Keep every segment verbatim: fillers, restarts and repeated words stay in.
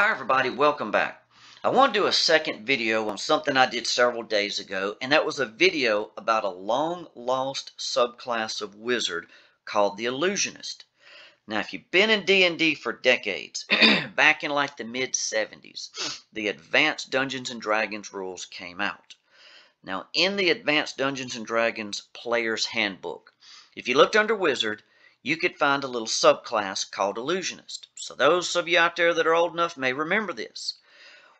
Hi everybody, welcome back. I want to do a second video on something I did several days ago, and that was a video about a long lost subclass of wizard called the Illusionist. Now if you've been in D and D for decades, back in like the mid seventies, the Advanced Dungeons and Dragons rules came out. Now in the Advanced Dungeons and Dragons Player's Handbook, if you looked under wizard, you could find a little subclass called Illusionist. So those of you out there that are old enough may remember this.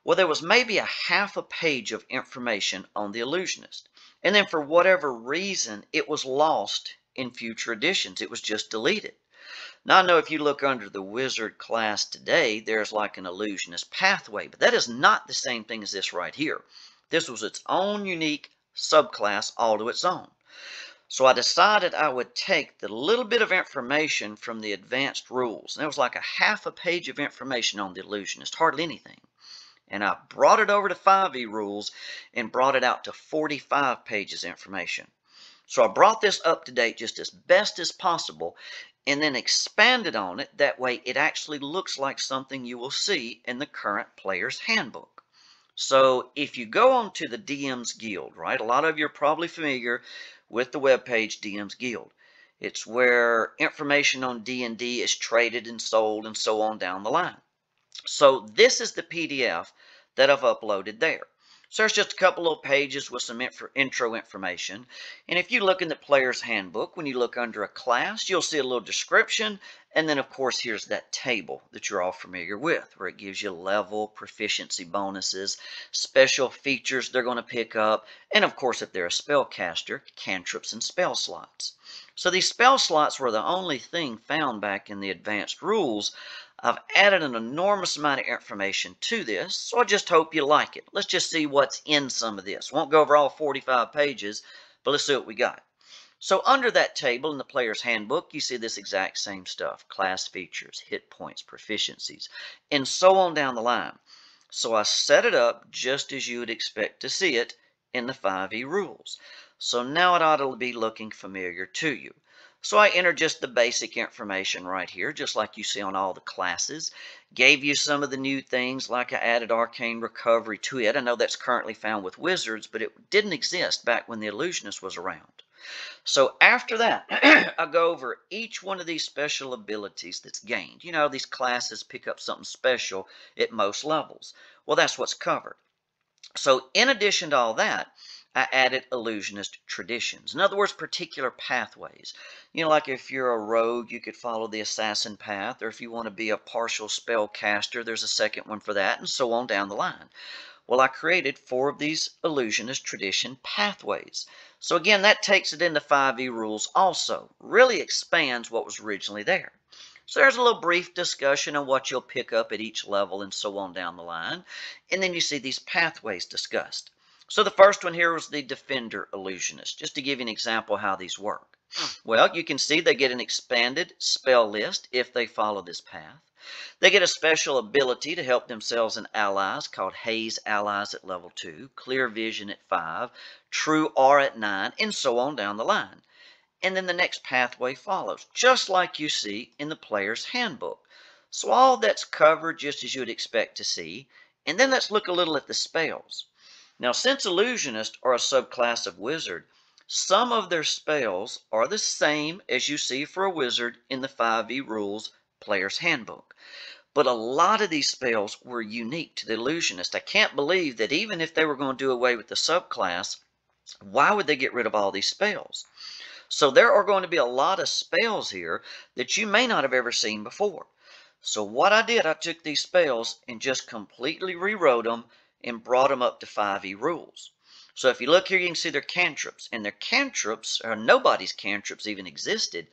Well, there was maybe a half a page of information on the Illusionist. And then for whatever reason, it was lost in future editions. It was just deleted. Now I know if you look under the Wizard class today, there's like an Illusionist pathway. But that is not the same thing as this right here. This was its own unique subclass all to its own. So I decided I would take the little bit of information from the advanced rules. And there was like a half a page of information on the Illusionist, hardly anything. And I brought it over to five E rules and brought it out to forty-five pages of information. So I brought this up to date just as best as possible and then expanded on it. That way it actually looks like something you will see in the current Player's Handbook. So if you go on to the D M's Guild, right, a lot of you are probably familiar with the webpage D M's Guild. It's where information on D and D is traded and sold and so on down the line. So this is the P D F that I've uploaded there. So there's just a couple of pages with some intro information. And if you look in the Player's Handbook, when you look under a class, you'll see a little description. And then, of course, here's that table that you're all familiar with, where it gives you level, proficiency bonuses, special features they're going to pick up, and, of course, if they're a spellcaster, cantrips and spell slots. So these spell slots were the only thing found back in the advanced rules. I've added an enormous amount of information to this, so I just hope you like it. Let's just see what's in some of this. Won't go over all forty-five pages, but let's see what we got. So under that table in the Player's Handbook, you see this exact same stuff. Class features, hit points, proficiencies, and so on down the line. So I set it up just as you would expect to see it in the five E rules. So now it ought to be looking familiar to you. So I entered just the basic information right here, just like you see on all the classes. Gave you some of the new things, like I added Arcane Recovery to it. I know that's currently found with wizards, but it didn't exist back when the Illusionist was around. So after that, I go over each one of these special abilities that's gained. You know, these classes pick up something special at most levels. Well, that's what's covered. So in addition to all that, I added illusionist traditions. In other words, particular pathways. You know, like if you're a rogue, you could follow the assassin path, or if you want to be a partial spellcaster, there's a second one for that, and so on down the line. Well, I created four of these illusionist tradition pathways. So again, that takes it into five E rules also. Really expands what was originally there. So there's a little brief discussion on what you'll pick up at each level and so on down the line. And then you see these pathways discussed. So the first one here was the Defender Illusionist, just to give you an example of how these work. Well, you can see they get an expanded spell list if they follow this path. They get a special ability to help themselves and allies called Haze Allies at level two, Clear Vision at five, True Aura at nine, and so on down the line. And then the next pathway follows, just like you see in the Player's Handbook. So all that's covered just as you would expect to see. And then let's look a little at the spells. Now, since illusionists are a subclass of wizard, some of their spells are the same as you see for a wizard in the five E rules Player's Handbook. But a lot of these spells were unique to the illusionist. I can't believe that even if they were going to do away with the subclass, why would they get rid of all these spells? So there are going to be a lot of spells here that you may not have ever seen before. So what I did, I took these spells and just completely rewrote them and brought them up to five E rules. So if you look here, you can see their cantrips. And their cantrips, or nobody's cantrips even existed,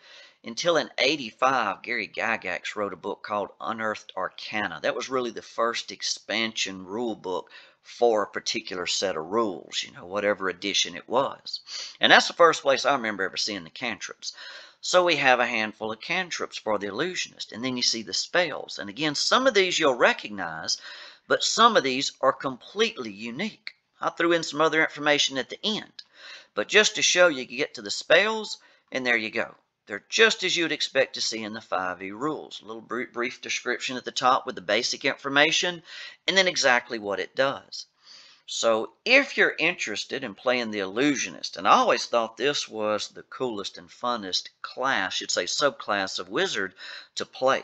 until in eighty-five, Gary Gygax wrote a book called Unearthed Arcana. That was really the first expansion rule book for a particular set of rules, you know, whatever edition it was. And that's the first place I remember ever seeing the cantrips. So we have a handful of cantrips for the illusionist. And then you see the spells. And again, some of these you'll recognize, but some of these are completely unique. I threw in some other information at the end, but just to show you, you get to the spells, and there you go. They're just as you'd expect to see in the five E rules. A little brief description at the top with the basic information and then exactly what it does. So if you're interested in playing the Illusionist, and I always thought this was the coolest and funnest class, it's a subclass of Wizard, to play.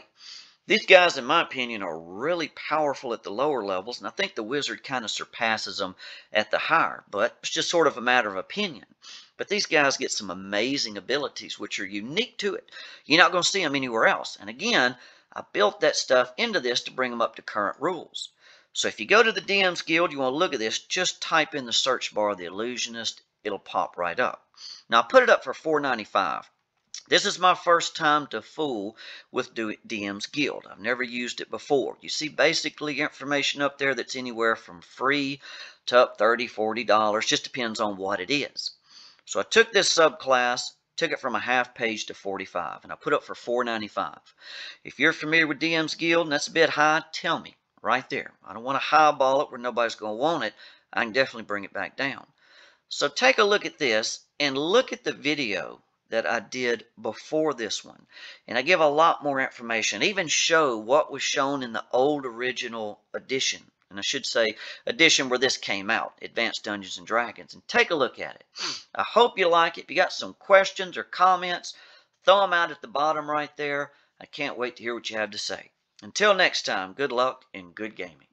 These guys, in my opinion, are really powerful at the lower levels, and I think the Wizard kind of surpasses them at the higher, but it's just sort of a matter of opinion. But these guys get some amazing abilities which are unique to it. You're not going to see them anywhere else. And again, I built that stuff into this to bring them up to current rules. So if you go to the D M's Guild, you want to look at this, just type in the search bar, the Illusionist, it'll pop right up. Now, I put it up for four ninety-five. This is my first time to fool with D M's Guild. I've never used it before. You see basically information up there that's anywhere from free to up thirty dollars, forty dollars, just depends on what it is. So I took this subclass, took it from a half page to forty-five, and I put up for four ninety-five. If you're familiar with D M's Guild and that's a bit high, tell me right there. I don't want to highball it where nobody's going to want it. I can definitely bring it back down. So take a look at this and look at the video that I did before this one. And I give a lot more information, even show what was shown in the old original edition. And I should say edition where this came out, Advanced Dungeons and Dragons, and take a look at it. I hope you like it. If you got some questions or comments, throw them out at the bottom right there. I can't wait to hear what you have to say. Until next time, good luck and good gaming.